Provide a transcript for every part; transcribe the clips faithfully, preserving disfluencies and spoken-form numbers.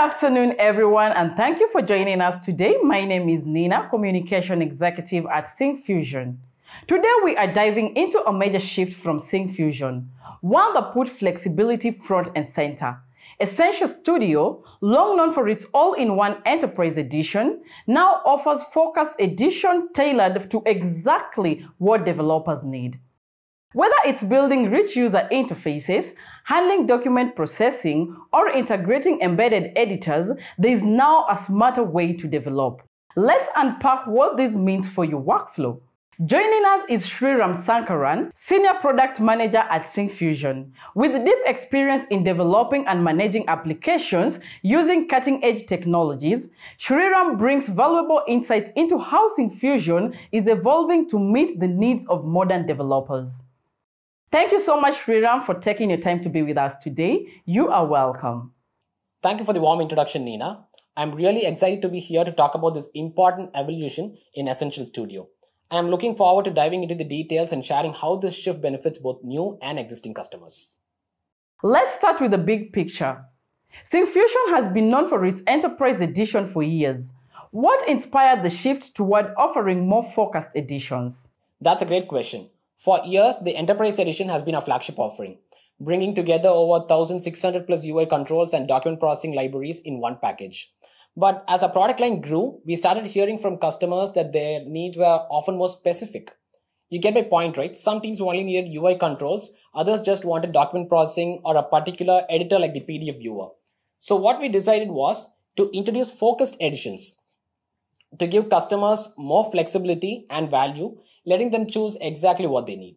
afternoon, everyone, and thank you for joining us today. My name is Nina, Communication Executive at Syncfusion. Today, we are diving into a major shift from Syncfusion, one that put flexibility front and center. Essential Studio, long known for its all-in-one Enterprise Edition, now offers focused edition tailored to exactly what developers need. Whether it's building rich user interfaces, handling document processing, or integrating embedded editors, there is now a smarter way to develop. Let's unpack what this means for your workflow. Joining us is Shriram Sankaran, Senior Product Manager at Syncfusion. With deep experience in developing and managing applications using cutting-edge technologies, Shriram brings valuable insights into how Syncfusion is evolving to meet the needs of modern developers. Thank you so much, Shriram, for taking your time to be with us today. You are welcome. Thank you for the warm introduction, Nina. I'm really excited to be here to talk about this important evolution in Essential Studio. And I'm looking forward to diving into the details and sharing how this shift benefits both new and existing customers. Let's start with the big picture. Syncfusion has been known for its Enterprise Edition for years. What inspired the shift toward offering more focused editions? That's a great question. For years, the Enterprise Edition has been a flagship offering, bringing together over one thousand six hundred plus U I controls and document processing libraries in one package. But as our product line grew, we started hearing from customers that their needs were often more specific. You get my point, right? Some teams only needed U I controls, others just wanted document processing or a particular editor like the P D F Viewer. So what we decided was to introduce focused editions to give customers more flexibility and value, letting them choose exactly what they need.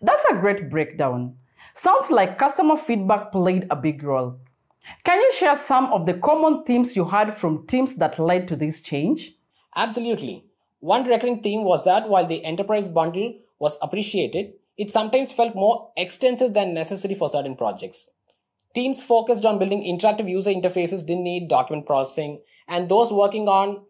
That's a great breakdown. Sounds like customer feedback played a big role. Can you share some of the common themes you heard from teams that led to this change? Absolutely. One recurring theme was that while the enterprise bundle was appreciated, it sometimes felt more extensive than necessary for certain projects. Teams focused on building interactive user interfaces didn't need document processing, and those working on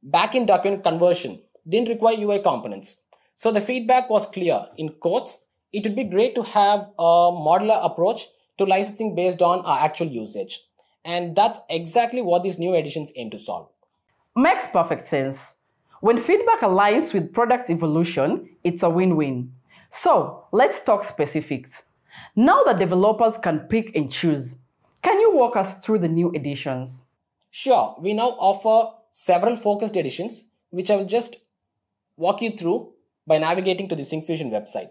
back-end document conversion didn't require U I components. So the feedback was clear. In quotes, it would be great to have a modular approach to licensing based on our actual usage. And that's exactly what these new editions aim to solve. Makes perfect sense. When feedback aligns with product evolution, it's a win-win. So let's talk specifics. Now that developers can pick and choose, can you walk us through the new editions? Sure, we now offer several focused editions, which I will just walk you through by navigating to the Syncfusion website.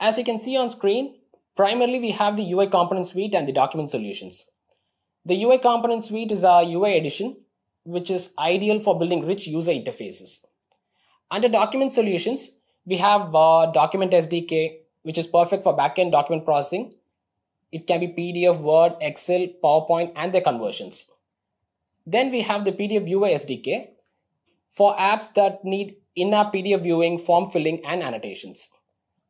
As you can see on screen, primarily, we have the U I Component Suite and the Document Solutions. The U I Component Suite is our U I edition, which is ideal for building rich user interfaces. Under Document Solutions, we have uh, Document S D K, which is perfect for backend document processing. It can be P D F, Word, Excel, PowerPoint, and their conversions. Then we have the P D F Viewer S D K for apps that need in-app P D F viewing, form filling, and annotations.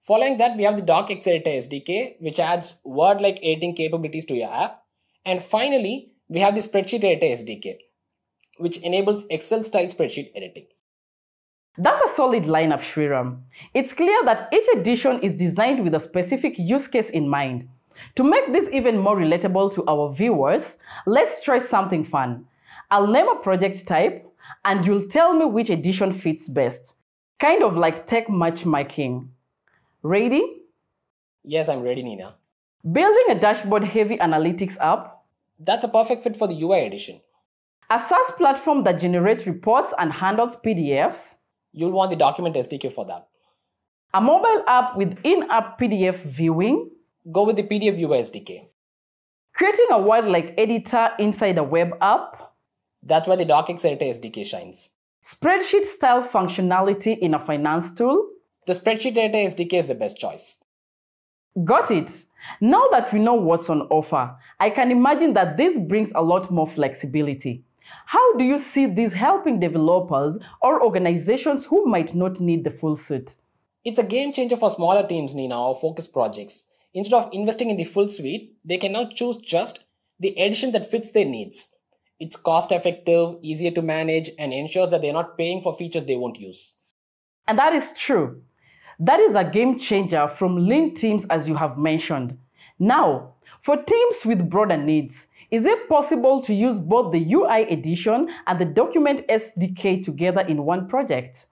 Following that, we have the DOCX Editor S D K, which adds Word-like editing capabilities to your app. And finally, we have the Spreadsheet Editor S D K, which enables Excel-style spreadsheet editing. That's a solid lineup, Shriram. It's clear that each edition is designed with a specific use case in mind. To make this even more relatable to our viewers, let's try something fun. I'll name a project type, and you'll tell me which edition fits best. Kind of like tech matchmaking. Ready? Yes, I'm ready, Nina. Building a dashboard-heavy analytics app? That's a perfect fit for the U I edition. A SaaS platform that generates reports and handles P D Fs? You'll want the Document S D K for that. A mobile app with in-app P D F viewing? Go with the P D F Viewer S D K. Creating a Word-like editor inside a web app? That's where the DOCX Editor S D K shines. Spreadsheet-style functionality in a finance tool? The Spreadsheet Editor S D K is the best choice. Got it. Now that we know what's on offer, I can imagine that this brings a lot more flexibility. How do you see this helping developers or organizations who might not need the full suite? It's a game changer for smaller teams, Nina, or focused projects. Instead of investing in the full suite, they can now choose just the edition that fits their needs. It's cost-effective, easier to manage, and ensures that they're not paying for features they won't use. And that is true. That is a game changer from lean teams, as you have mentioned. Now, for teams with broader needs, Is it possible to use both the U I Edition and the Document S D K together in one project?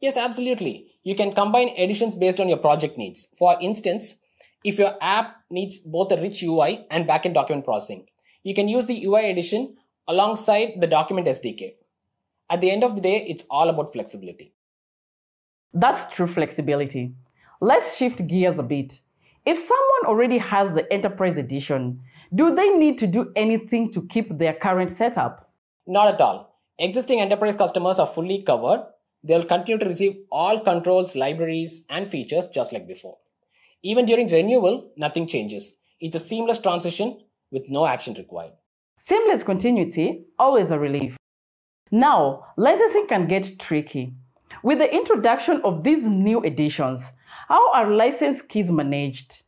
Yes, absolutely. You can combine editions based on your project needs. For instance, if your app needs both a rich U I and backend document processing, you can use the U I Edition alongside the Document S D K. At the end of the day, it's all about flexibility. That's true flexibility. Let's shift gears a bit. If someone already has the Enterprise Edition, do they need to do anything to keep their current setup? Not at all. Existing enterprise customers are fully covered. They'll continue to receive all controls, libraries, and features just like before. Even during renewal, nothing changes. It's a seamless transition with no action required. Seamless continuity, always a relief. Now, licensing can get tricky. With the introduction of these new editions, how are license keys managed?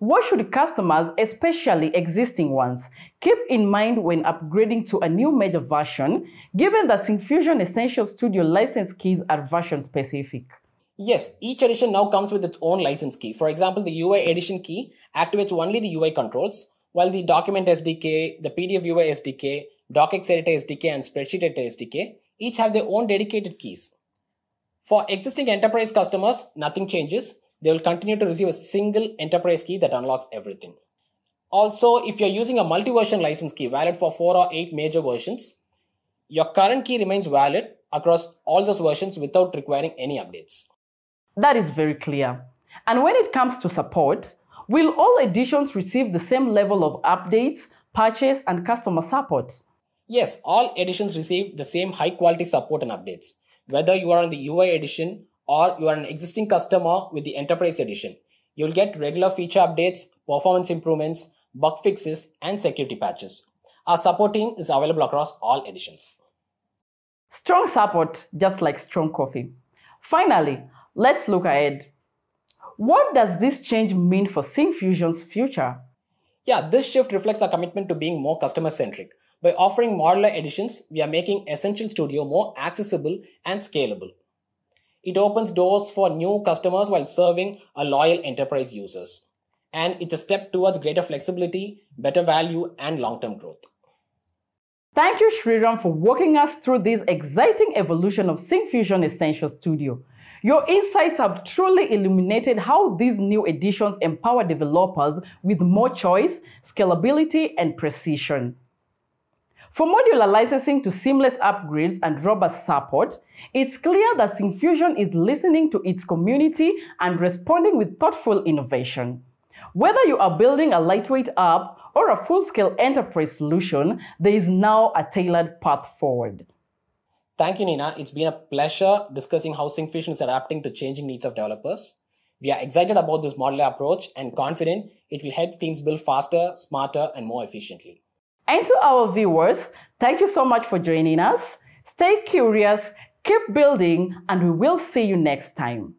What should customers, especially existing ones, keep in mind when upgrading to a new major version, given that Syncfusion Essential Studio license keys are version-specific? Yes, each edition now comes with its own license key. For example, the U I Edition key activates only the U I controls, while the Document S D K, the P D F Viewer S D K, DOCX Editor S D K, and Spreadsheet Editor S D K each have their own dedicated keys. For existing enterprise customers, nothing changes. They will continue to receive a single enterprise key that unlocks everything. Also, if you're using a multi-version license key valid for four or eight major versions, your current key remains valid across all those versions without requiring any updates. That is very clear. And when it comes to support, will all editions receive the same level of updates, patches, and customer support? Yes, all editions receive the same high-quality support and updates. Whether you are on the U I Edition or you are an existing customer with the Enterprise Edition, you'll get regular feature updates, performance improvements, bug fixes, and security patches. Our support team is available across all editions. Strong support, just like strong coffee. Finally, let's look ahead. What does this change mean for Syncfusion's future? Yeah, this shift reflects our commitment to being more customer-centric. By offering modular editions, we are making Essential Studio more accessible and scalable. It opens doors for new customers while serving a loyal enterprise users. And it's a step towards greater flexibility, better value, and long-term growth. Thank you, Shriram, for walking us through this exciting evolution of Syncfusion Essential Studio. Your insights have truly illuminated how these new editions empower developers with more choice, scalability, and precision. From modular licensing to seamless upgrades and robust support, it's clear that Syncfusion is listening to its community and responding with thoughtful innovation. Whether you are building a lightweight app or a full-scale enterprise solution, there is now a tailored path forward. Thank you, Nina. It's been a pleasure discussing how Syncfusion is adapting to changing needs of developers. We are excited about this modular approach and confident it will help teams build faster, smarter, and more efficiently. And to our viewers, thank you so much for joining us. Stay curious, keep building, and we will see you next time.